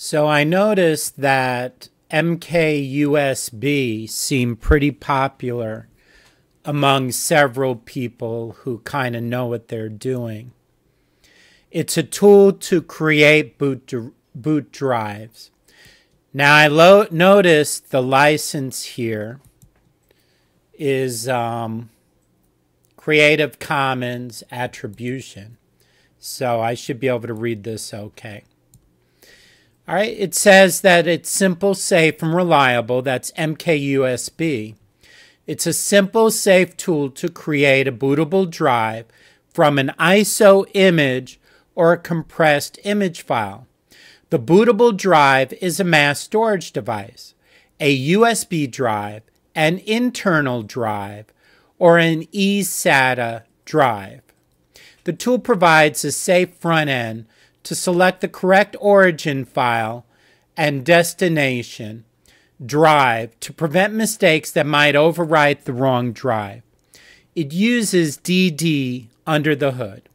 So I noticed that MKUSB seemed pretty popular among several people who kind of know what they're doing. It's a tool to create boot drives. Now I noticed the license here is Creative Commons Attribution. So I should be able to read this okay. All right, it says that it's simple, safe, and reliable. That's MKUSB. It's a simple, safe tool to create a bootable drive from an ISO image or a compressed image file. The bootable drive is a mass storage device, a USB drive, an internal drive, or an eSATA drive. The tool provides a safe front end to select the correct origin file and destination drive to prevent mistakes that might overwrite the wrong drive. It uses DD under the hood.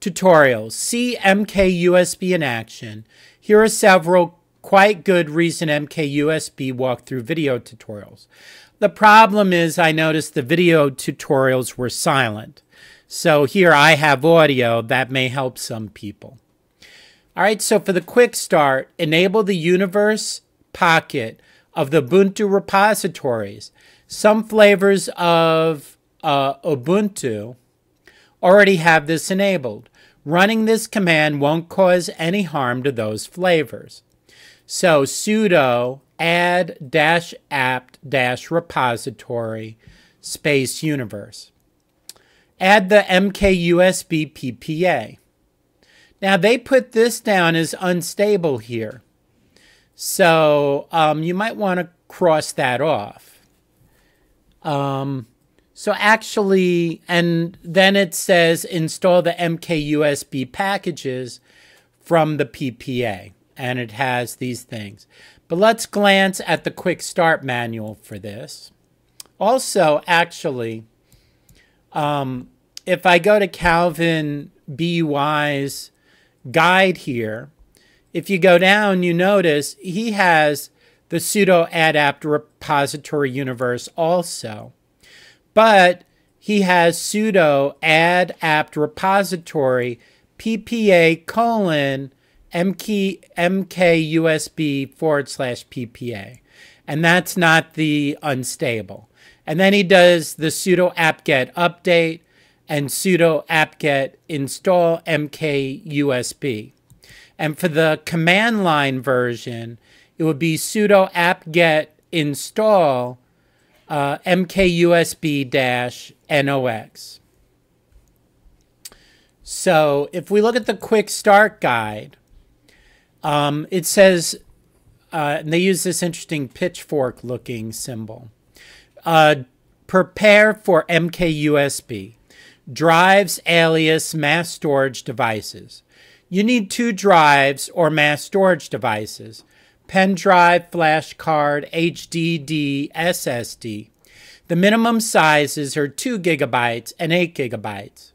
Tutorials. See MKUSB in action. Here are several quite good recent MKUSB walkthrough video tutorials. The problem is I noticed the video tutorials were silent. So here I have audio that may help some people. All right, so for the quick start, enable the universe pocket of the Ubuntu repositories. Some flavors of Ubuntu already have this enabled. Running this command won't cause any harm to those flavors. So sudo add -apt-repository /universe. Add the MKUSB PPA. Now they put this down as unstable here. So you might want to cross that off. So actually, and then it says install the MKUSB packages from the PPA. And it has these things. But let's glance at the quick start manual for this. Also, actually, if I go to Calvin BY's guide here, if you go down, you notice he has the sudo add apt repository universe also, but he has sudo add apt repository ppa /mkusb /ppa, and that's not the unstable. And then he does the sudo apt-get update and sudo apt-get install MKUSB. And for the command line version, it would be sudo apt-get install MKUSB-NOX. So if we look at the quick start guide, it says, and they use this interesting pitchfork-looking symbol, prepare for MKUSB, drives alias mass storage devices. You need 2 drives or mass storage devices, pen drive, flash card, HDD, SSD. The minimum sizes are 2 GB and 8 GB.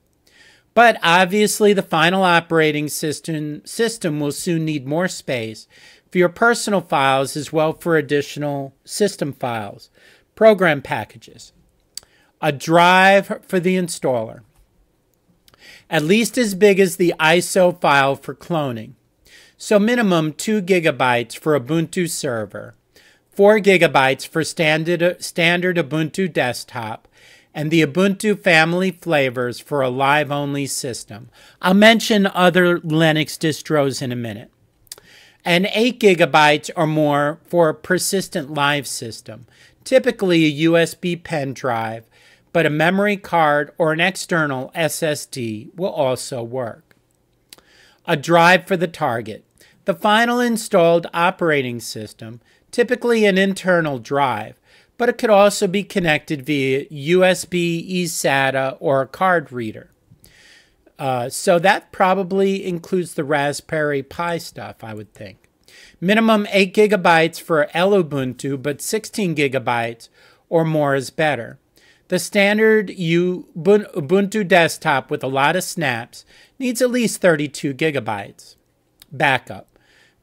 But obviously the final operating system will soon need more space for your personal files as well for additional system files. Program packages, a drive for the installer, at least as big as the ISO file for cloning. So minimum 2 GB for Ubuntu server, 4 GB for standard Ubuntu desktop, and the Ubuntu family flavors for a live-only system. I'll mention other Linux distros in a minute. And 8 GB or more for a persistent live system, typically a USB pen drive, but a memory card or an external SSD will also work. A drive for the target, the final installed operating system, typically an internal drive, but it could also be connected via USB, eSATA, or a card reader. So that probably includes the Raspberry Pi stuff, I would think. Minimum 8 GB for Ubuntu, but 16 GB or more is better. The standard Ubuntu desktop with a lot of snaps needs at least 32 GB. Backup.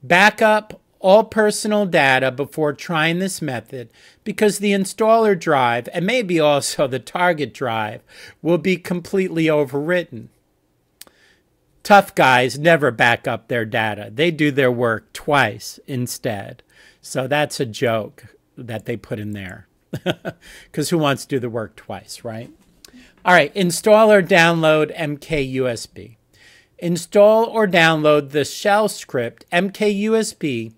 Back up all personal data before trying this method because the installer drive, and maybe also the target drive, will be completely overwritten. Tough guys never back up their data. They do their work twice instead. So that's a joke that they put in there because who wants to do the work twice, right? All right, install or download MKUSB. Install or download the shell script MKUSB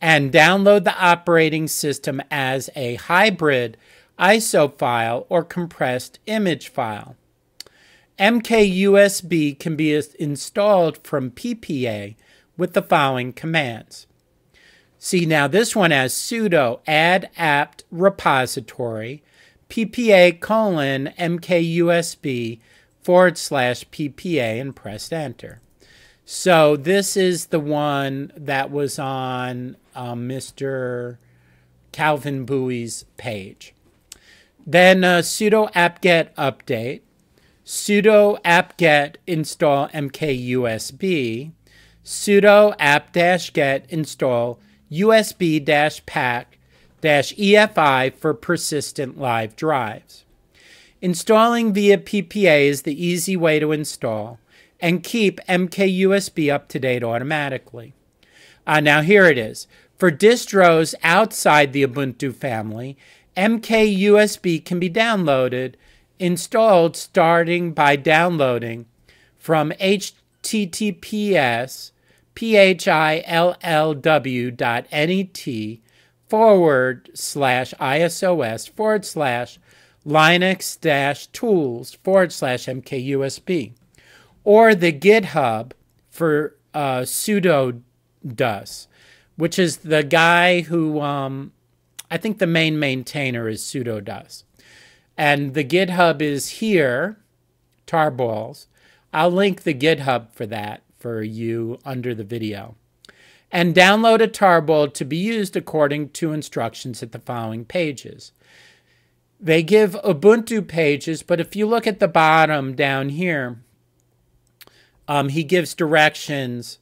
and download the operating system as a hybrid ISO file or compressed image file. MKUSB can be installed from PPA with the following commands. See, now this one has sudo add apt repository ppa:/mkusb/ppa and press enter. So this is the one that was on Mr. Calvin Bowie's page. Then sudo apt-get update, sudo apt-get install mkusb, sudo apt-get install usb-pack-EFI for persistent live drives. Installing via PPA is the easy way to install and keep MKUSB up to date automatically. Now here it is. For distros outside the Ubuntu family, MKUSB can be downloaded, installed starting by downloading from https://ISOS/linux-tools/mkusb, or the GitHub for sudo dus, which is the guy who, I think the main maintainer is sudo dus. And the GitHub is here, Tarballs. I'll link the GitHub for that for you under the video. And download a tarball to be used according to instructions at the following pages. They give Ubuntu pages, but if you look at the bottom down here, he gives directions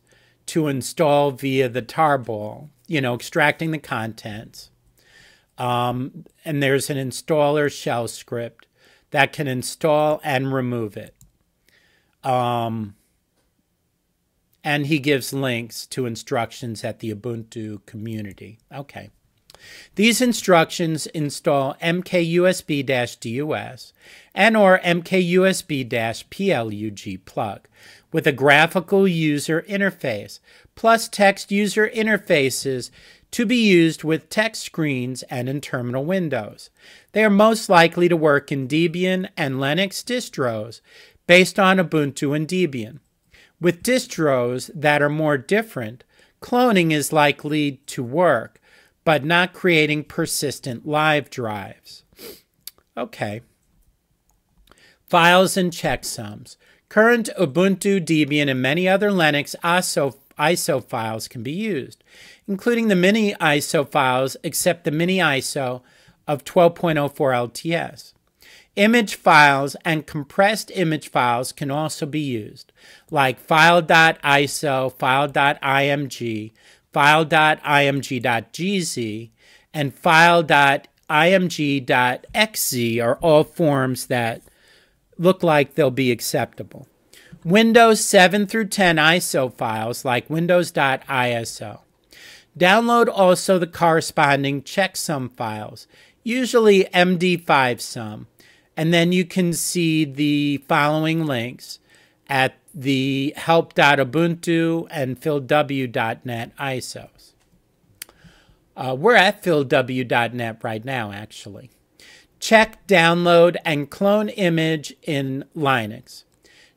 to install via the tarball, you know, extracting the contents. And there's an installer shell script that can install and remove it. And he gives links to instructions at the Ubuntu community. Okay. These instructions install mkusb-dus and or mkusb-plug plug with a graphical user interface plus text user interfaces to be used with text screens and in terminal windows. They are most likely to work in Debian and Linux distros based on Ubuntu and Debian. With distros that are more different, cloning is likely to work, but not creating persistent live drives. Okay. Files and checksums. Current Ubuntu, Debian, and many other Linux ISO files can be used, including the mini ISO files, except the mini ISO of 12.04 LTS. Image files and compressed image files can also be used, like file.iso, file.img, file.img.gz, and file.img.xz are all forms that look like they'll be acceptable. Windows 7 through 10 ISO files, like windows.iso. Download also the corresponding checksum files, usually MD5 sum, and then you can see the following links at the help.ubuntu and philw.net ISOs. We're at philw.net right now, actually. Check, download, and clone image in Linux.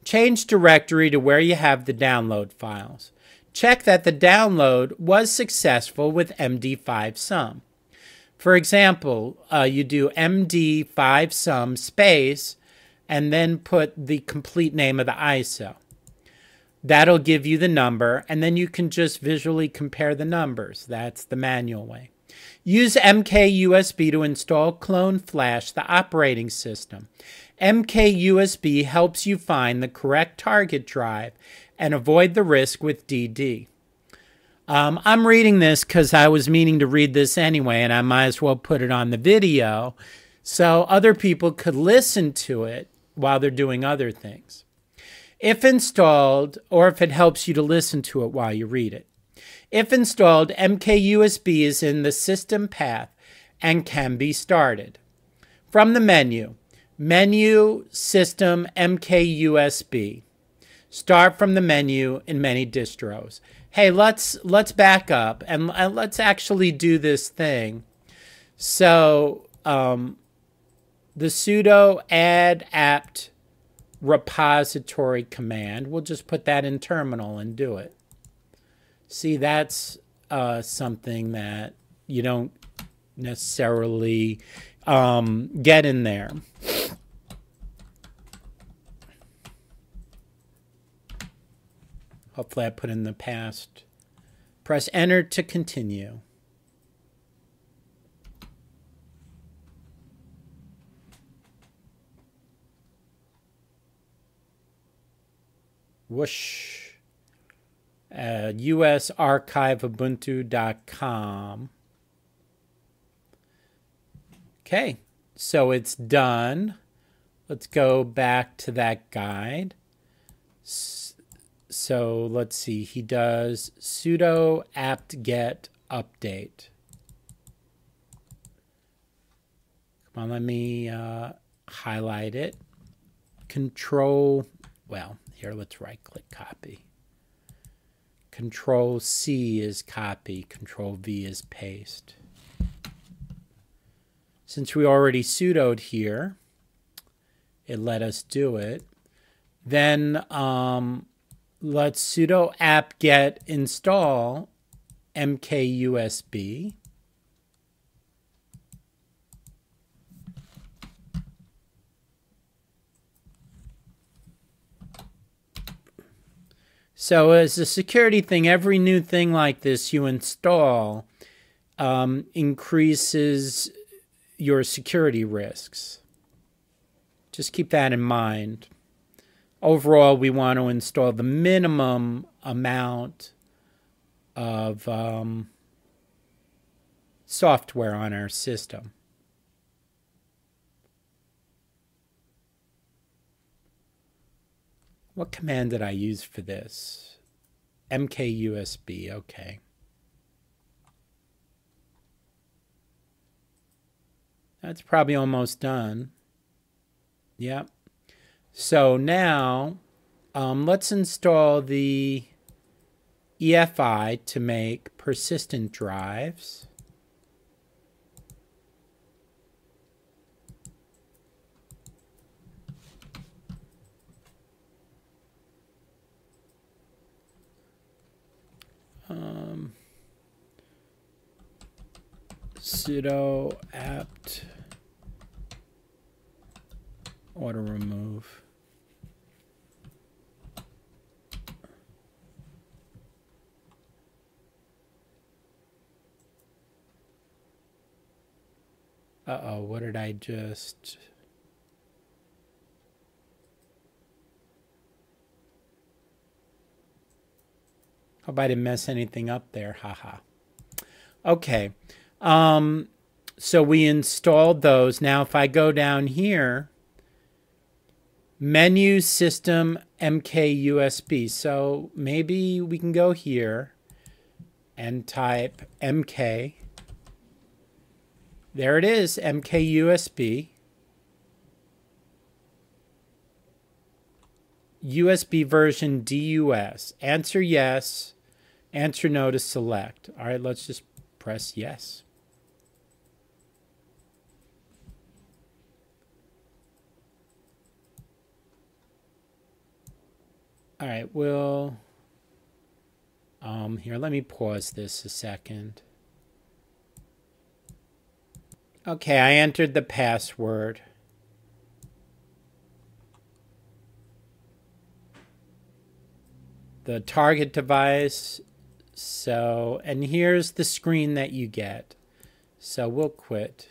Change directory to where you have the download files. Check that the download was successful with MD5SUM. For example, you do MD5SUM space and then put the complete name of the ISO. That'll give you the number, and then you can just visually compare the numbers. That's the manual way. Use MKUSB to install Clone Flash, the operating system. MKUSB helps you find the correct target drive and avoid the risk with DD. I'm reading this because I was meaning to read this anyway, and I might as well put it on the video so other people could listen to it while they're doing other things. If installed, or if it helps you to listen to it while you read it. If installed, MKUSB is in the system path and can be started. From the menu, System MKUSB. Start from the menu in many distros. Hey, let's back up and let's actually do this thing. So the sudo add apt repository command, we'll just put that in terminal and do it. See, that's something that you don't necessarily get in there. Hopefully I put in the past. Press enter to continue. Whoosh. usarchiveubuntu.com. Okay, so it's done. Let's go back to that guide. So let's see, he does sudo apt get update. Come on, let me highlight it. Control, well, here, let's right click copy. Control C is copy, Control V is paste. Since we already sudoed here, it let us do it. Then, let's sudo apt get install mkusb. So as a security thing, every new thing like this you install increases your security risks. Just keep that in mind. Overall, we want to install the minimum amount of software on our system. What command did I use for this? MKUSB, okay. That's probably almost done. Yep. So now, let's install the EFI to make persistent drives. Sudo apt auto remove. Uh-oh, what did I just... Hope I didn't mess anything up there, haha. Okay, so we installed those. Now if I go down here, menu system MKUSB. So maybe we can go here and type MK. There it is, MKUSB. USB version DUS. Answer yes. Answer no to select. All right, let's just press yes. All right, we'll... here, let me pause this a second. Okay, I entered the password. The target device. So, and here's the screen that you get. So we'll quit.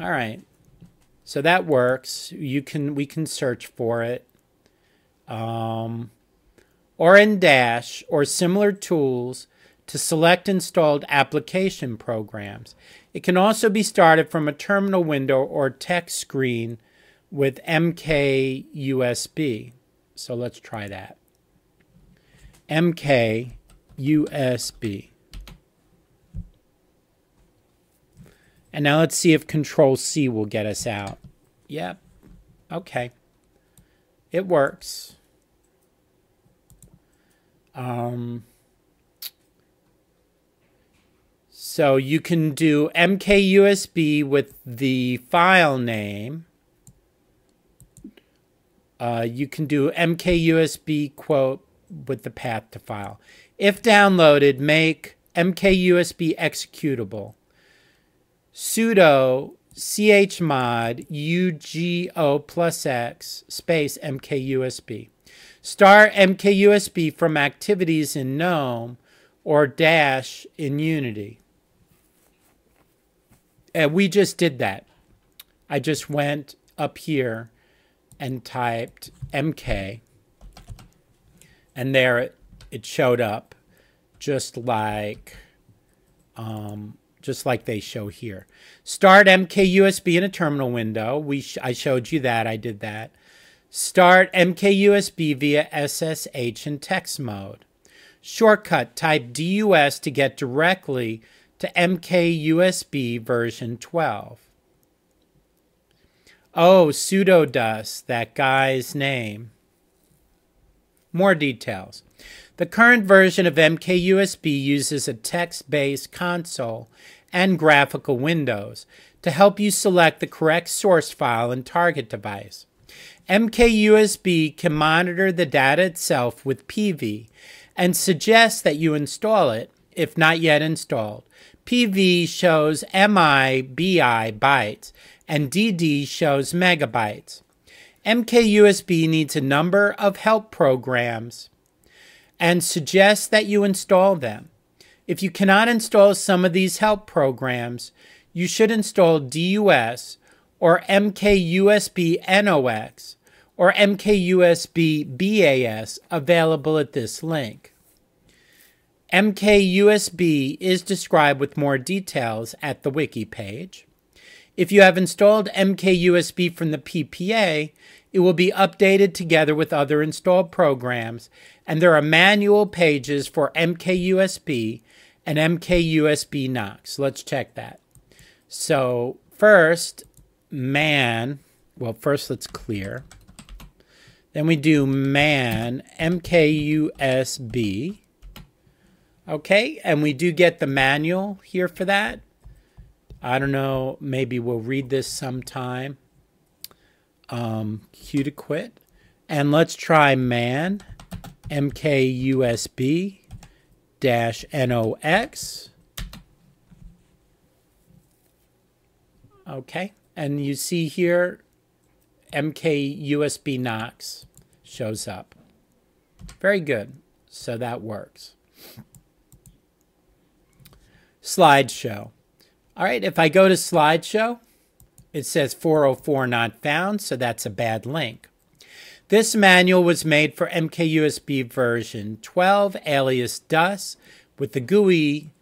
All right. So that works. We can search for it. Or in Dash or similar tools to select installed application programs. It can also be started from a terminal window or text screen with MKUSB. So let's try that. MKUSB. And now let's see if Control-C will get us out. Yep. Okay. It works. So you can do MKUSB with the file name. You can do MKUSB quote with the path to file. If downloaded, make MKUSB executable. Sudo chmod ugo plus x space mkusb. Start mkusb from activities in GNOME or Dash in Unity. And we just did that. I just went up here and typed mk. And there it showed up just like they show here. Start MKUSB in a terminal window. I showed you that. I did that. Start MKUSB via SSH in text mode. Shortcut, type DUS to get directly to MKUSB version 12. Oh, pseudodus, that guy's name. More details. The current version of MKUSB uses a text-based console and graphical windows to help you select the correct source file and target device. MKUSB can monitor the data itself with PV and suggests that you install it if not yet installed. PV shows MIBI bytes and DD shows megabytes. MKUSB needs a number of help programs and suggests that you install them. If you cannot install some of these help programs, you should install DUS or MKUSB NOX or MKUSB BAS available at this link. MKUSB is described with more details at the wiki page. If you have installed MKUSB from the PPA, it will be updated together with other installed programs, and there are manual pages for MKUSB and MKUSB NOX. Let's check that. So first, first let's clear. Then we do man MKUSB. Okay, and we do get the manual here for that. I don't know, maybe we'll read this sometime. Q to quit. And let's try man MKUSB-NOX. Okay, and you see here MKUSB NOX shows up. Very good. So that works. Slideshow. All right, if I go to slideshow, it says 404 not found, so that's a bad link. This manual was made for MKUSB version 12, alias DUS, with the GUI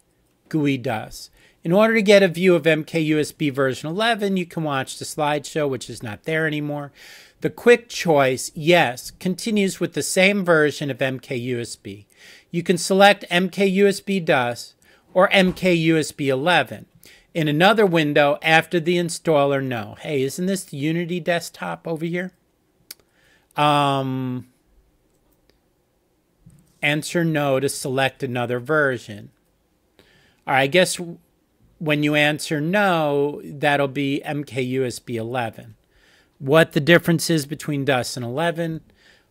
DUS. In order to get a view of MKUSB version 11, you can watch the slideshow, which is not there anymore. The quick choice, yes, continues with the same version of MKUSB. You can select MKUSB DUS or MKUSB 11. In another window after the installer, no. Hey, isn't this the Unity desktop over here? Answer no to select another version. All right, I guess when you answer no, that'll be MKUSB 11. What the difference is between DUS and 11?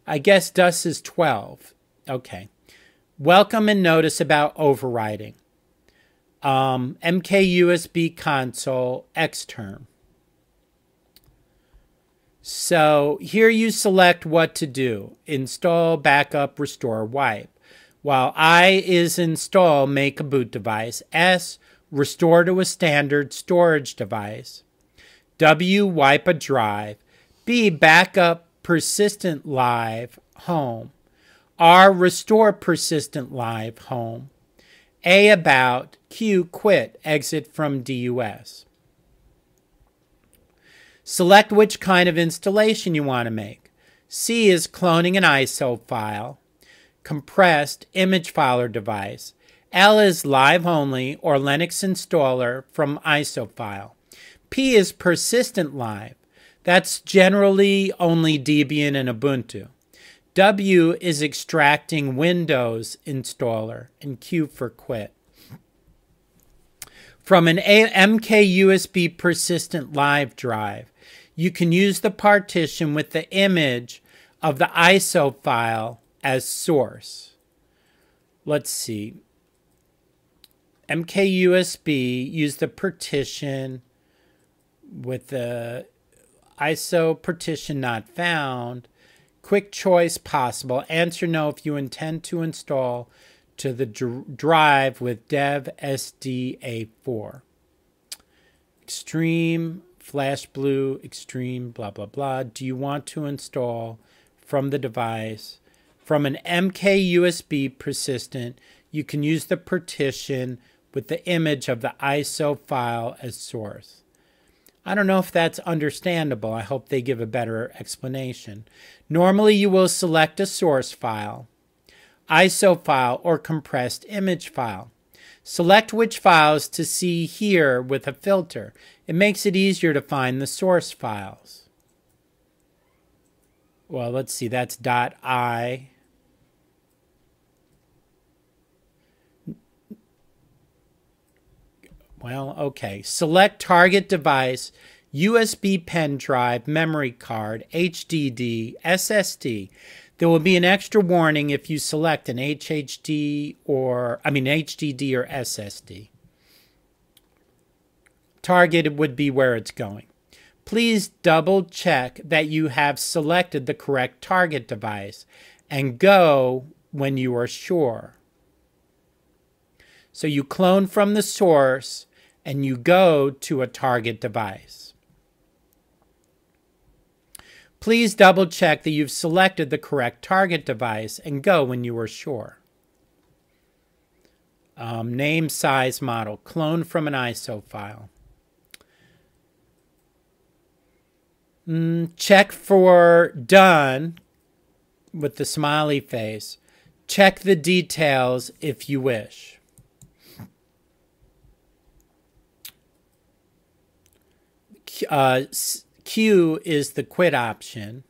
I guess DUS is 12. Okay. Welcome and notice about overriding. MKUSB console Xterm. So here you select what to do. Install, backup, restore, wipe. While I is install, make a boot device. S, restore to a standard storage device. W. Wipe a drive. B. Backup persistent live home. R. Restore persistent live home. A. About. Q. Quit exit from DUS. Select which kind of installation you want to make. C is cloning an ISO file, compressed image file or device. L is live only or Linux installer from ISO file. P is persistent live. That's generally only Debian and Ubuntu. W is extracting Windows installer, and Q for quit. From an MKUSB persistent live drive, you can use the partition with the image of the ISO file as source. Let's see. MKUSB, use the partition with the ISO partition not found. Quick choice possible. Answer no if you intend to install to the drive with dev SDA4. Extreme, flash blue, extreme, blah, blah, blah. Do you want to install from the device? From an MKUSB persistent, you can use the partition with the image of the ISO file as source. I don't know if that's understandable. I hope they give a better explanation. Normally, you will select a source file, ISO file, or compressed image file. Select which files to see here with a filter. It makes it easier to find the source files. Well, let's see. That's .i. Well, okay. Select target device, USB pen drive, memory card, HDD, SSD. There will be an extra warning if you select an HDD or SSD. Target would be where it's going. Please double check that you have selected the correct target device and go when you are sure. So you clone from the source and you go to a target device. Please double check that you've selected the correct target device and go when you are sure. Name, size, model. Clone from an ISO file. Check for done with the smiley face. Check the details if you wish. Q is the quit option.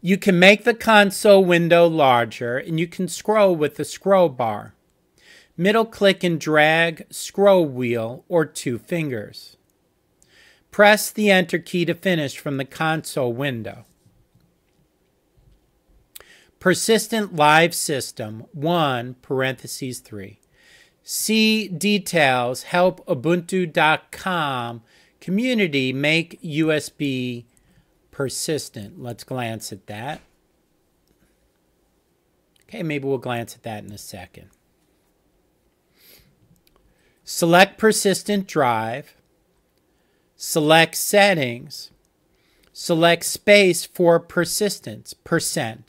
You can make the console window larger, and you can scroll with the scroll bar. Middle click and drag scroll wheel or two fingers. Press the Enter key to finish from the console window. Persistent live system 1 (3). See details, help ubuntu.com community make USB persistent. Let's glance at that. Okay, maybe we'll glance at that in a second. Select persistent drive. Select settings. Select space for persistence, %.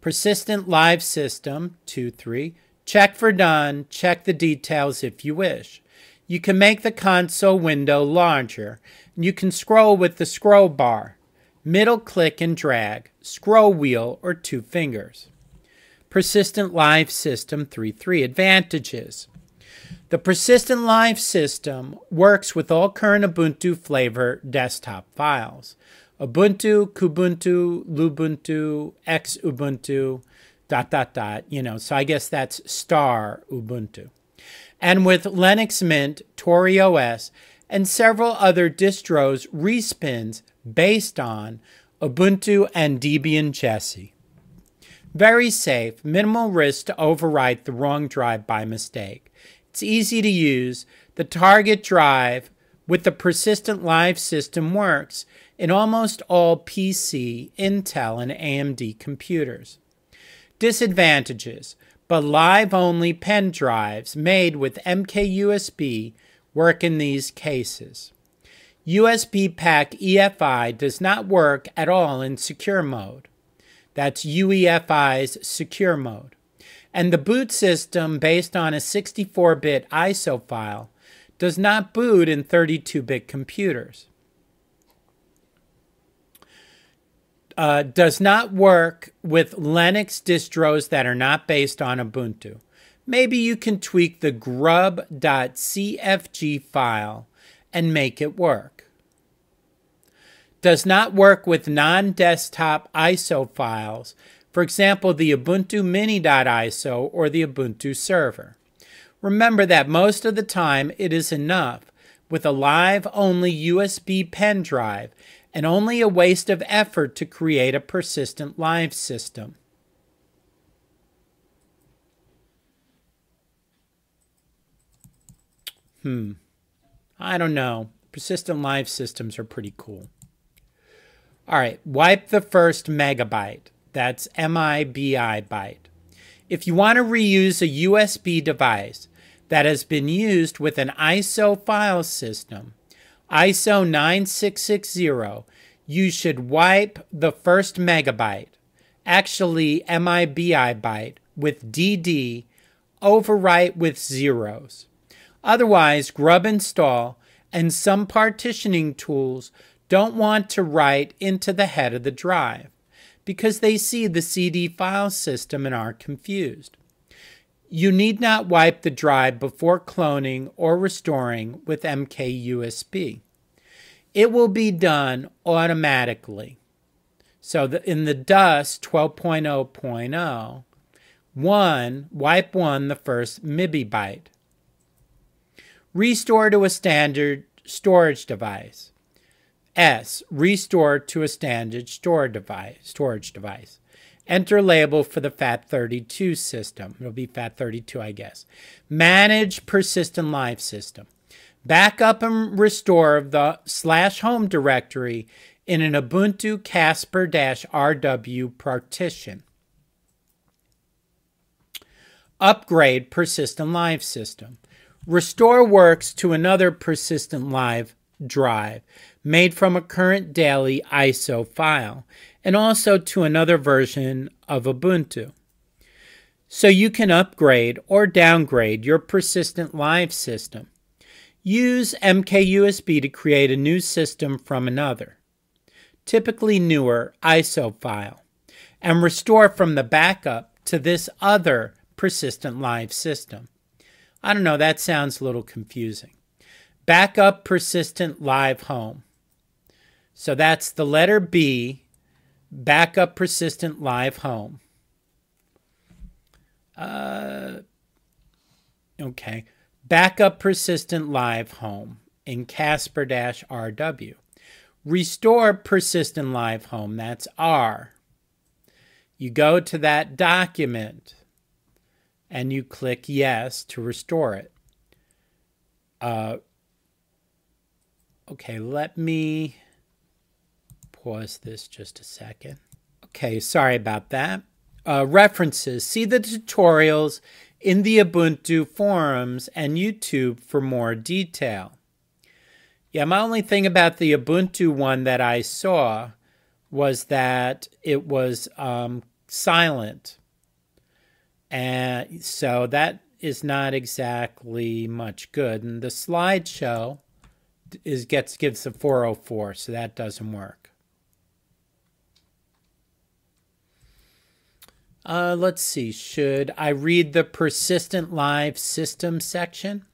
Persistent live system, 2, 3. Check for done. Check the details if you wish. You can make the console window larger. You can scroll with the scroll bar. Middle click and drag. Scroll wheel or two fingers. Persistent live system 3.3. Advantages. The persistent live system works with all current Ubuntu flavor desktop files. Ubuntu, Kubuntu, Lubuntu, Xubuntu, .. So I guess that's star Ubuntu. And with Linux Mint, ToriOS, and several other distros respins based on Ubuntu and Debian Jessie. Very safe, minimal risk to overwrite the wrong drive by mistake. It's easy to use. The target drive with the persistent live system works in almost all PC, Intel, and AMD computers. Disadvantages. but live-only pen drives made with MKUSB work in these cases. USB pack EFI does not work at all in secure mode. That's UEFI's secure mode. And the boot system, based on a 64-bit ISO file, does not boot in 32-bit computers. Does not work with Linux distros that are not based on Ubuntu. Maybe you can tweak the grub.cfg file and make it work. Does not work with non-desktop ISO files, for example, the Ubuntu mini.iso or the Ubuntu server. Remember that most of the time it is enough with a live-only USB pen drive, and only a waste of effort to create a persistent live system. I don't know. Persistent live systems are pretty cool. All right, wipe the first megabyte. That's MIBI byte. If you want to reuse a USB device that has been used with an ISO file system, ISO 9660, you should wipe the first megabyte, actually MIBI byte, with DD, overwrite with zeros. Otherwise, grub install and some partitioning tools don't want to write into the head of the drive because they see the CD file system and are confused. You need not wipe the drive before cloning or restoring with MKUSB. It will be done automatically. So in the DUS 12.0.0, wipe the first MIBI byte. Restore to a standard storage device. Restore to a standard storage device. Enter label for the FAT32 system. It'll be FAT32, I guess. Manage persistent live system. Backup and restore the /home directory in an Ubuntu Casper-RW partition. Upgrade persistent live system. Restore works to another persistent live drive made from a current daily ISO file, and also to another version of Ubuntu. So you can upgrade or downgrade your persistent live system. Use MKUSB to create a new system from another, typically newer ISO file, and restore from the backup to this other persistent live system. I don't know, that sounds a little confusing. Backup persistent live home. So that's the letter B, backup persistent live home. Okay. Backup persistent live home in Casper-RW. Restore persistent live home. That's R. You go to that document and you click yes to restore it. Okay, let me pause this just a second. Okay, sorry about that. References. See the tutorials in the Ubuntu forums and YouTube for more detail. Yeah, my only thing about the Ubuntu one that I saw was that it was silent. And so that is not exactly much good. And the slideshow gives a 404, so that doesn't work. Let's see, should I read the persistent live system section?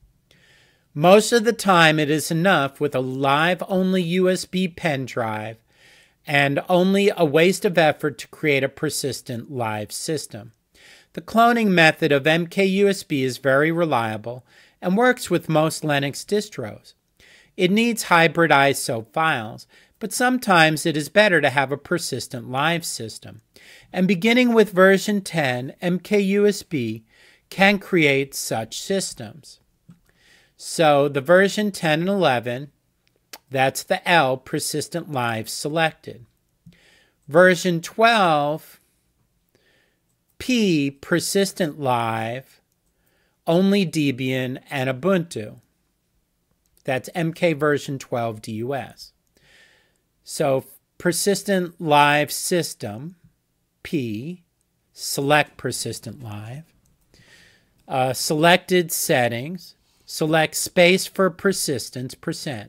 Most of the time it is enough with a live-only USB pen drive and only a waste of effort to create a persistent live system. The cloning method of MKUSB is very reliable and works with most Linux distros. It needs hybrid ISO files, but sometimes it is better to have a persistent live system. And beginning with version 10, MKUSB can create such systems. So the version 10 and 11, that's the L, persistent live selected. Version 12, P, persistent live, only Debian, and Ubuntu. That's MK version 12 DUS. So persistent live system, P, select persistent live, selected settings, select space for persistence, %.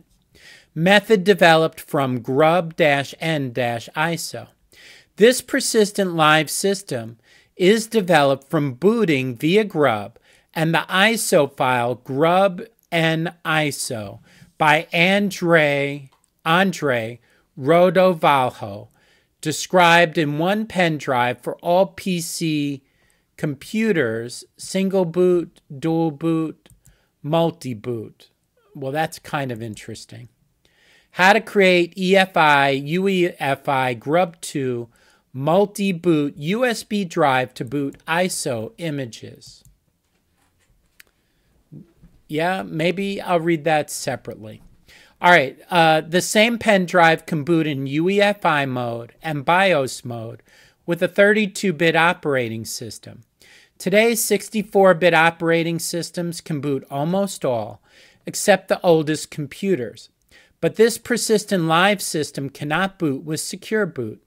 Method developed from grub-n-iso. This persistent live system is developed from booting via grub and the ISO file grub-n-iso by Andre Rodovalho, described in one pen drive for all PC computers, single boot, dual boot, multi-boot. Well, that's kind of interesting. How to create EFI, UEFI, grub2, multi-boot USB drive to boot ISO images. Yeah, maybe I'll read that separately. All right, the same pen drive can boot in UEFI mode and BIOS mode with a 32-bit operating system. Today's 64-bit operating systems can boot almost all, except the oldest computers. But this persistent live system cannot boot with secure boot.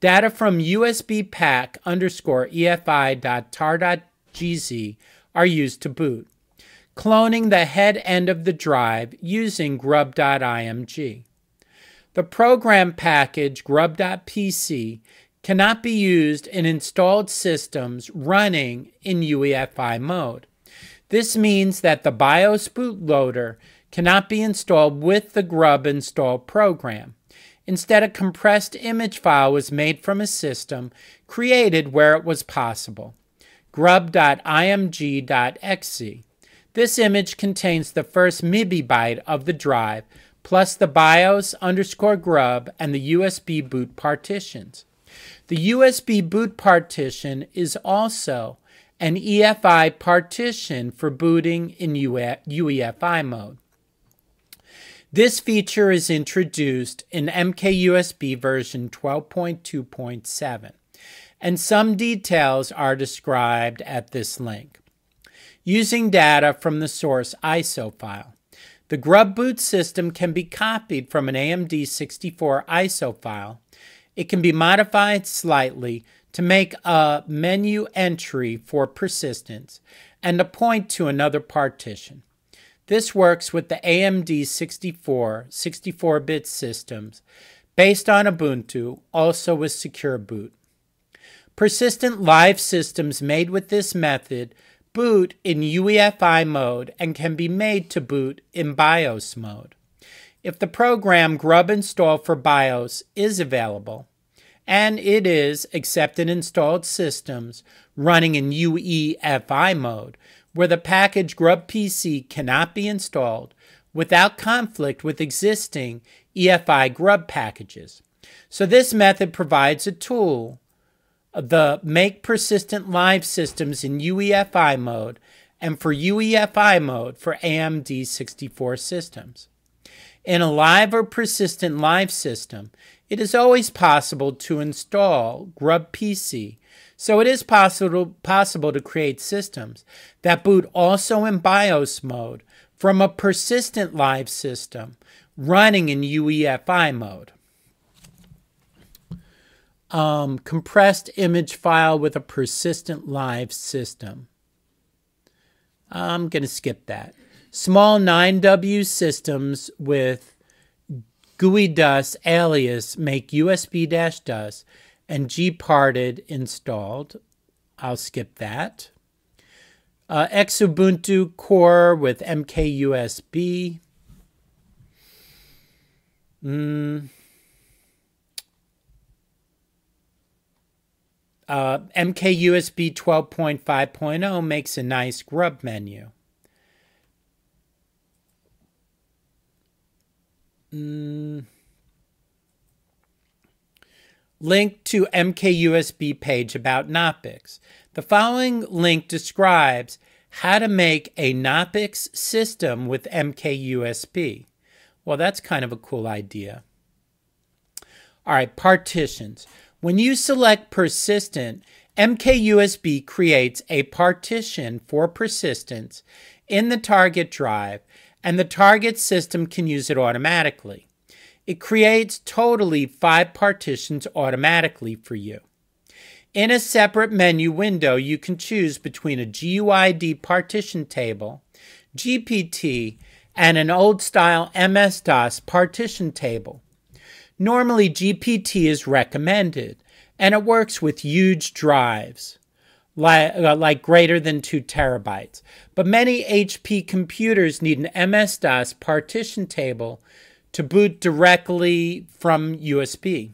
Data from usbpack_EFI.tar.gz are used to boot, cloning the head end of the drive using grub.img. The program package grub.pc cannot be used in installed systems running in UEFI mode. This means that the BIOS bootloader cannot be installed with the grub install program. Instead, a compressed image file was made from a system created where it was possible, grub.img.exe. This image contains the first MIBI byte of the drive, plus the BIOS_grub and the USB boot partitions. The USB boot partition is also an EFI partition for booting in UEFI mode. This feature is introduced in MKUSB version 12.2.7, and some details are described at this link. Using data from the source ISO file, the grub boot system can be copied from an AMD64 ISO file. It can be modified slightly to make a menu entry for persistence and to point to another partition. This works with the AMD64 64-bit systems based on Ubuntu, also with secure boot. Persistent live systems made with this method boot in UEFI mode and can be made to boot in BIOS mode. If the program grub install for BIOS is available, and it is except in installed systems running in UEFI mode, where the package grub.pc cannot be installed without conflict with existing EFI grub packages. So this method provides a tool, the make persistent live systems in UEFI mode and for UEFI mode for AMD64 systems. In a live or persistent live system, it is always possible to install grub.pc. So it is possible to create systems that boot also in BIOS mode from a persistent live system running in UEFI mode. Compressed image file with a persistent live system. I'm going to skip that. Small 9W systems with GUI DUS alias make USB-DUS and gparted installed. I'll skip that. Xubuntu core with MKUSB. MKUSB 12.5.0 makes a nice grub menu. Link to MKUSB page about Knoppix. The following link describes how to make a Knoppix system with MKUSB. Well, that's kind of a cool idea. All right, partitions. When you select persistent, MKUSB creates a partition for persistence in the target drive, and the target system can use it automatically. It creates totally 5 partitions automatically for you. In a separate menu window, you can choose between a GUID partition table, GPT, and an old-style MS-DOS partition table. Normally, GPT is recommended, and it works with huge drives, like greater than 2 terabytes. But many HP computers need an MS-DOS partition table to boot directly from USB.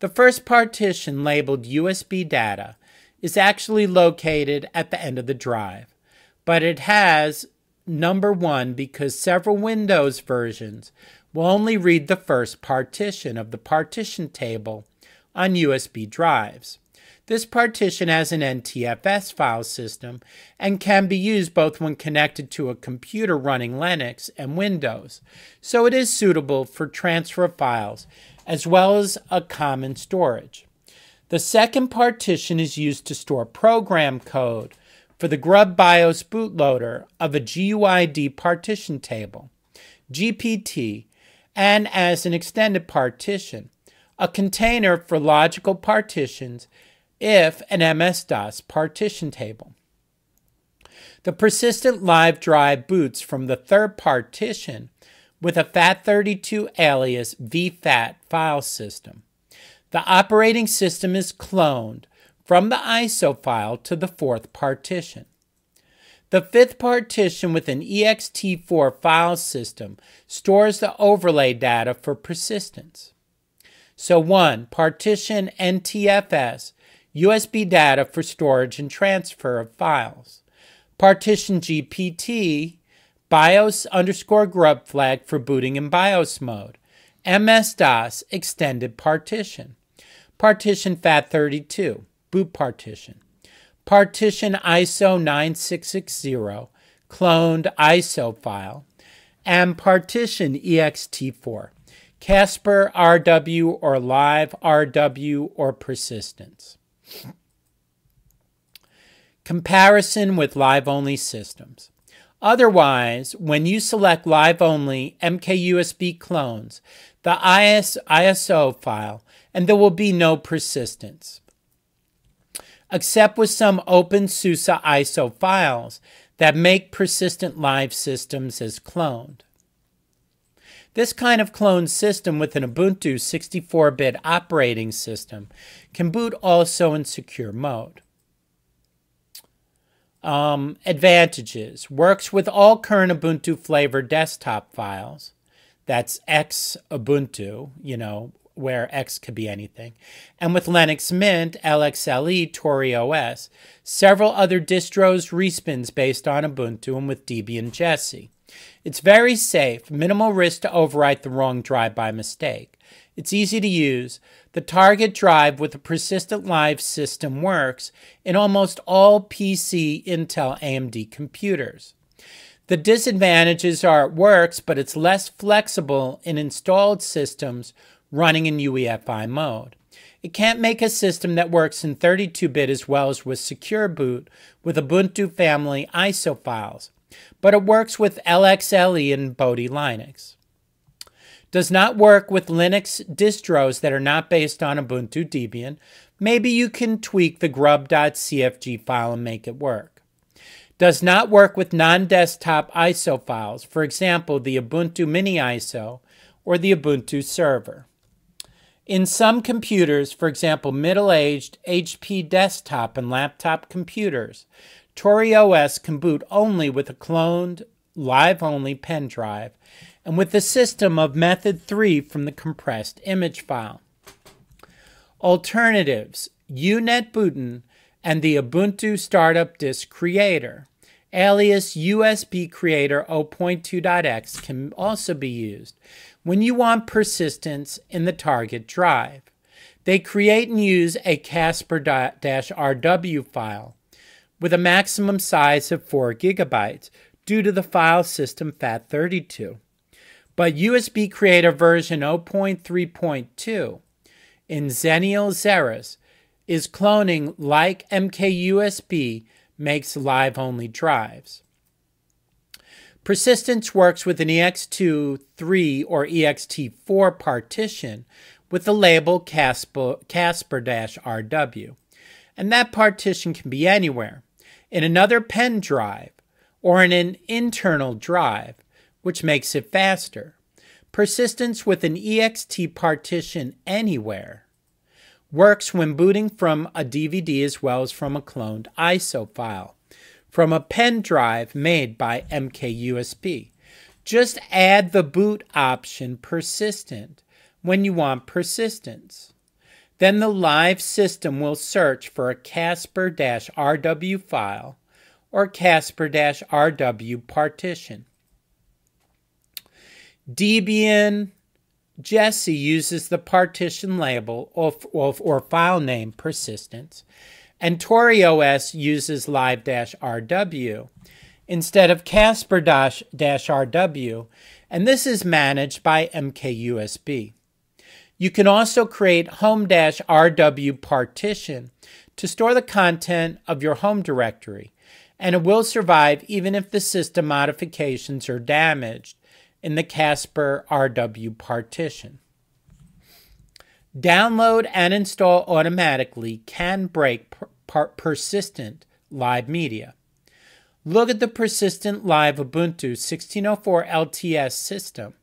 The first partition, labeled USB data, is actually located at the end of the drive, but it has number 1 because several Windows versions will only read the first partition of the partition table on USB drives. This partition has an NTFS file system and can be used both when connected to a computer running Linux and Windows, so it is suitable for transfer of files as well as a common storage. The second partition is used to store program code for the Grub BIOS bootloader of a GUID partition table, GPT, and as an extended partition, a container for logical partitions if an MS-DOS partition table. The persistent live drive boots from the third partition with a FAT32 alias VFAT file system. The operating system is cloned from the ISO file to the fourth partition. The fifth partition with an ext4 file system stores the overlay data for persistence. So 1. Partition NTFS, USB data for storage and transfer of files. Partition GPT, BIOS_grub flag for booting in BIOS mode. MS-DOS extended partition. Partition FAT32, boot partition. Partition ISO 9660, cloned ISO file. And partition ext4, Casper RW or live RW or persistence. Comparison with live-only systems. Otherwise, when you select live-only MKUSB clones, the ISO file, and there will be no persistence. Except with some OpenSUSE ISO files that make persistent live systems as cloned. This kind of cloned system with an Ubuntu 64-bit operating system can boot also in secure mode. Advantages. Works with all current Ubuntu flavor desktop files. That's X Ubuntu, you know, where X could be anything. And with Linux Mint, LXLE, ToriOS, several other distros respins based on Ubuntu, and with Debian Jessie. It's very safe, minimal risk to overwrite the wrong drive by mistake. It's easy to use. The target drive with a persistent live system works in almost all PC, Intel, AMD computers. The disadvantages are it works, but it's less flexible in installed systems running in UEFI mode. It can't make a system that works in 32-bit as well as with secure boot with Ubuntu family ISO files, but it works with LXLE and Bodhi Linux. Does not work with Linux distros that are not based on Ubuntu Debian. Maybe you can tweak the grub.cfg file and make it work. Does not work with non-desktop ISO files, for example, the Ubuntu Mini ISO or the Ubuntu server. In some computers, for example, middle-aged HP desktop and laptop computers, ToriOS can boot only with a cloned, live-only pen drive, and with the system of method 3 from the compressed image file. Alternatives, UNetBootin and the Ubuntu Startup Disk Creator, alias USB Creator 0.2.x, can also be used when you want persistence in the target drive. They create and use a Casper-RW file with a maximum size of 4 GB due to the file system FAT32. But USB Creator version 0.3.2 in Xenial Xeris is cloning like MKUSB makes live-only drives. Persistence works with an EX2, 3, or EXT4 partition with the label Casper-RW, and that partition can be anywhere, in another pen drive, or in an internal drive, which makes it faster. Persistence with an EXT partition anywhere works when booting from a DVD as well as from a cloned ISO file, from a pen drive made by MKUSB. Just add the boot option persistent when you want persistence. Then the live system will search for a Casper-RW file or Casper-RW partition. Debian Jessie uses the partition label or file name persistence, and ToriOS uses live-rw instead of Casper-RW, and this is managed by MKUSB. You can also create home-rw partition to store the content of your home directory, and it will survive even if the system modifications are damaged in the Casper-RW partition. Download and install automatically can break persistent live media. Look at the persistent live Ubuntu 16.04 LTS system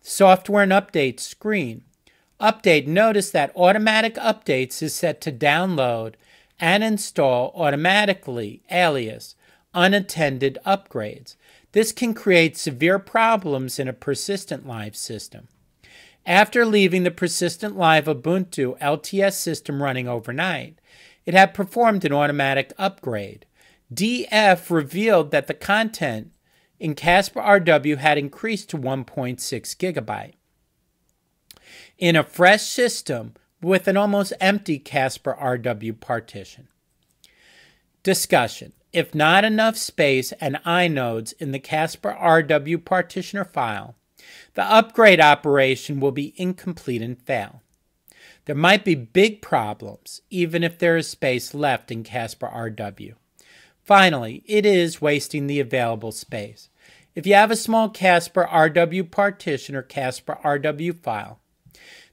software and update screen. Update, notice that automatic updates is set to download and install automatically, alias unattended upgrades. This can create severe problems in a persistent live system. After leaving the persistent live Ubuntu LTS system running overnight, it had performed an automatic upgrade. DF revealed that the content in Casper-RW had increased to 1.6 GB. In a fresh system with an almost empty Casper-RW partition. Discussion. If not enough space and inodes in the Casper-RW partitioner file, the upgrade operation will be incomplete and fail. There might be big problems, even if there is space left in Casper-RW. Finally, it is wasting the available space. If you have a small Casper-RW partition or Casper-RW file,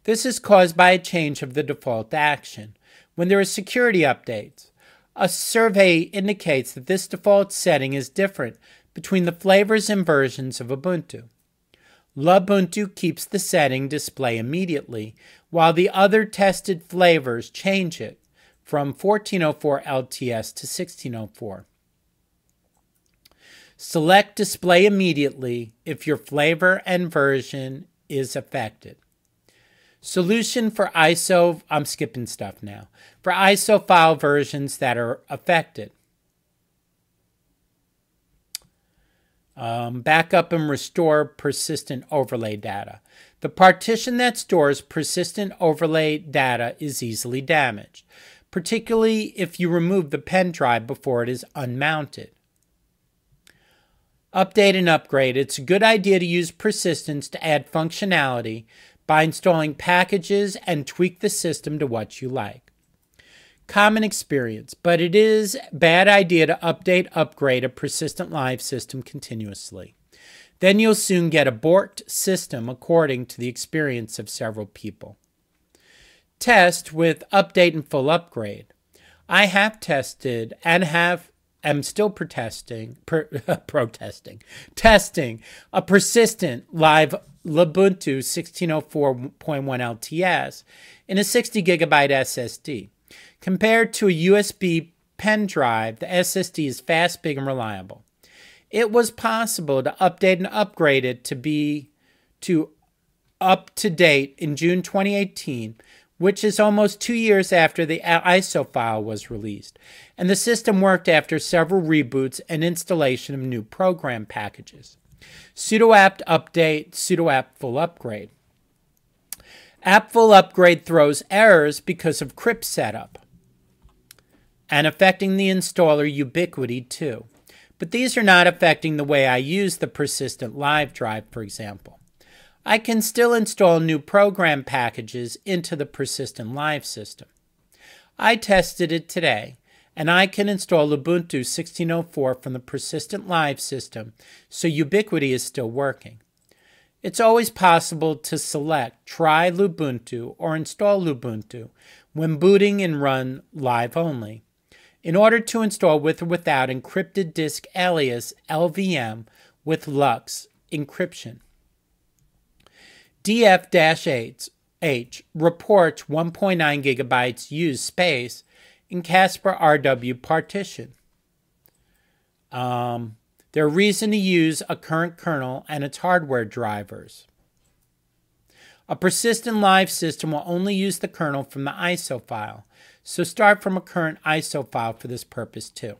this is caused by a change of the default action when there are security updates. A survey indicates that this default setting is different between the flavors and versions of Ubuntu. Lubuntu keeps the setting display immediately, while the other tested flavors change it from 14.04 LTS to 16.04. Select display immediately if your flavor and version is affected. Solution for ISO, I'm skipping stuff now, for ISO file versions that are affected. Backup and restore persistent overlay data. The partition that stores persistent overlay data is easily damaged, particularly if you remove the pen drive before it is unmounted. Update and upgrade. It's a good idea to use persistence to add functionality by installing packages and tweak the system to what you like. Common experience, but it is a bad idea to upgrade a persistent live system continuously. Then you'll soon get a borked system according to the experience of several people. Test with update and full upgrade. I have tested and am still testing a persistent live Ubuntu 16.04.1 LTS in a 60 gigabyte SSD. Compared to a USB pen drive, the SSD is fast, big, and reliable. It was possible to update and upgrade it to be up to date in June 2018, which is almost 2 years after the ISO file was released, and the system worked after several reboots and installation of new program packages. Sudo apt update, sudo apt full upgrade. Apt full upgrade throws errors because of crypt setup and affecting the installer ubiquity too. But these are not affecting the way I use the persistent live drive, for example. I can still install new program packages into the persistent live system. I tested it today, and I can install Ubuntu 16.04 from the Persistent Live system, so Ubiquity is still working. It's always possible to select Try Lubuntu or Install Lubuntu when booting and run live only. In order to install with or without encrypted disk alias LVM with Lux encryption. DF-H reports 1.9 gigabytes used space in Casper RW partition. They're a reason to use a current kernel and its hardware drivers. A persistent live system will only use the kernel from the ISO file, so start from a current ISO file for this purpose too.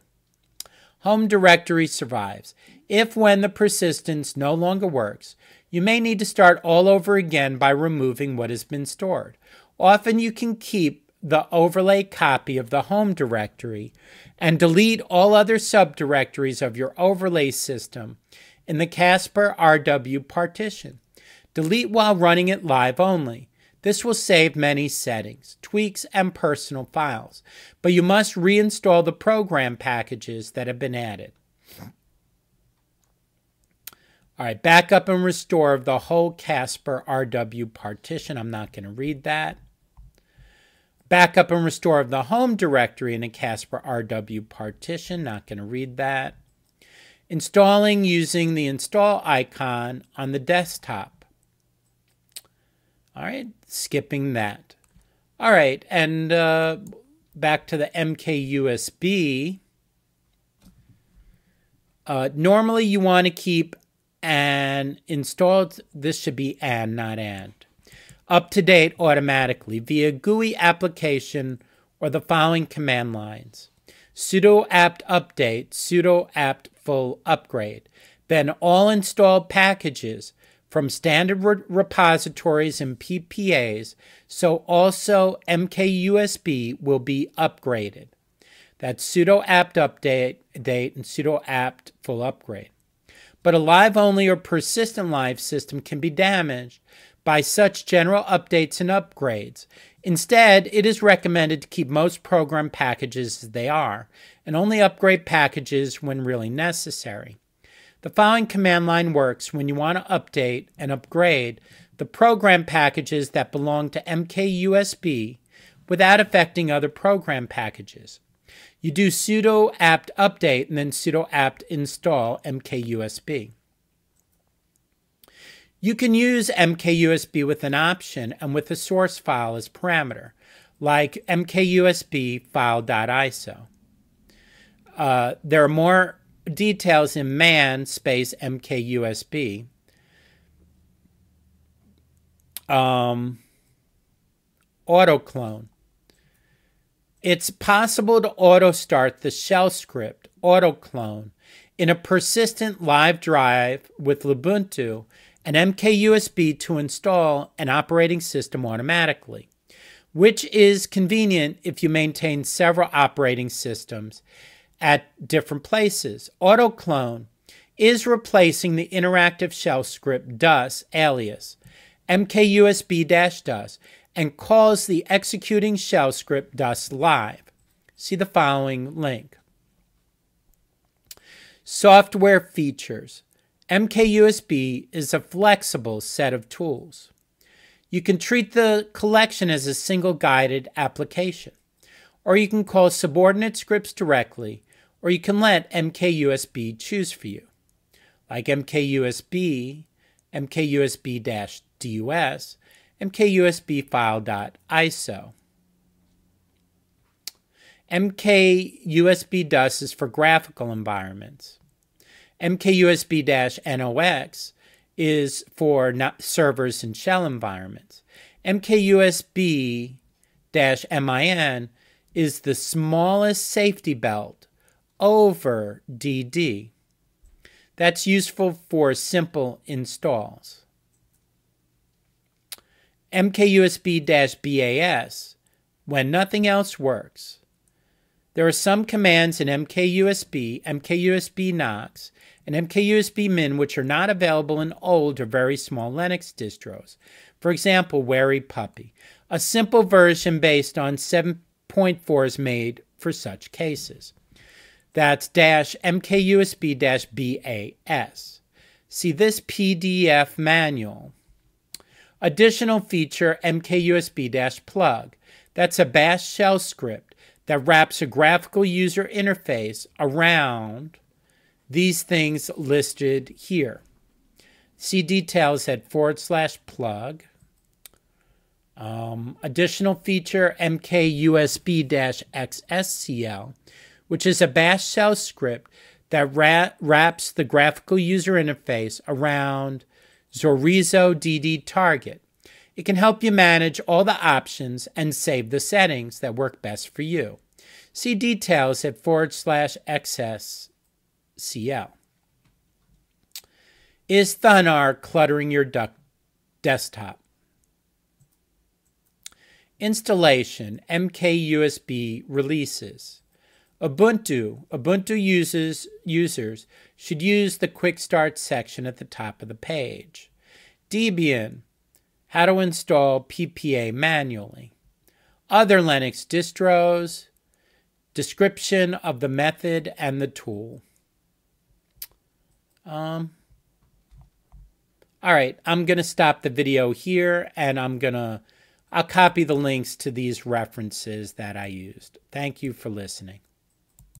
Home directory survives. If when the persistence no longer works, you may need to start all over again by removing what has been stored. Often you can keep the overlay copy of the home directory and delete all other subdirectories of your overlay system in the Casper RW partition. Delete while running it live only. This will save many settings, tweaks, and personal files, but you must reinstall the program packages that have been added. All right, backup and restore of the whole Casper RW partition. I'm not going to read that. Backup and restore of the home directory in a Casper RW partition. Not going to read that. Installing using the install icon on the desktop. All right, skipping that. All right, and back to the MKUSB. Normally you want to keep an installed, this should be and, not and, up to date automatically via GUI application or the following command lines. Sudo apt update, sudo apt full upgrade. Then all installed packages from standard repositories and PPAs, so also MKUSB will be upgraded. That's sudo apt update and sudo apt full upgrade. But a live only or persistent live system can be damaged by such general updates and upgrades. Instead, it is recommended to keep most program packages as they are, and only upgrade packages when really necessary. The following command line works when you want to update and upgrade the program packages that belong to MKUSB without affecting other program packages. You do sudo apt update and then sudo apt install MKUSB. You can use MKUSB with an option and with a source file as parameter, like MKUSB file.iso. There are more details in man space MKUSB. Autoclone. It's possible to auto-start the shell script autoclone in a persistent live drive with Lubuntu and MKUSB to install an operating system automatically, which is convenient if you maintain several operating systems at different places. Autoclone is replacing the interactive shell script dus alias mkusb-dus and calls the executing shell script dus live. See the following link. Software features. MKUSB is a flexible set of tools. You can treat the collection as a single guided application, or you can call subordinate scripts directly, or you can let MKUSB choose for you, like MKUSB, MKUSB-dus, MKUSB file.iso. MKUSB-dus is for graphical environments. MKUSB-nox is for servers and shell environments. MKUSB-min is the smallest safety belt over DD. That's useful for simple installs. MKUSB-BAS, when nothing else works. There are some commands in MKUSB, MKUSB-NOX, and MKUSB-MIN which are not available in old or very small Linux distros. For example, Wary Puppy, a simple version based on 7.0. 6.4 is made for such cases. That's -MKUSB-BAS. See this PDF manual. Additional feature, MKUSB-plug. That's a bash shell script that wraps a graphical user interface around these things listed here. See details at /plug. Additional feature, MKUSB-XSCL, which is a bash shell script that wraps the graphical user interface around Zorizo DD target. It can help you manage all the options and save the settings that work best for you. See details at /XSCL. Is ThunR cluttering your desktop? Installation, MKUSB releases. Ubuntu users should use the Quick Start section at the top of the page. Debian, how to install PPA manually. Other Linux distros, description of the method and the tool. All right, I'm going to stop the video here, and I'll copy the links to these references that I used. Thank you for listening.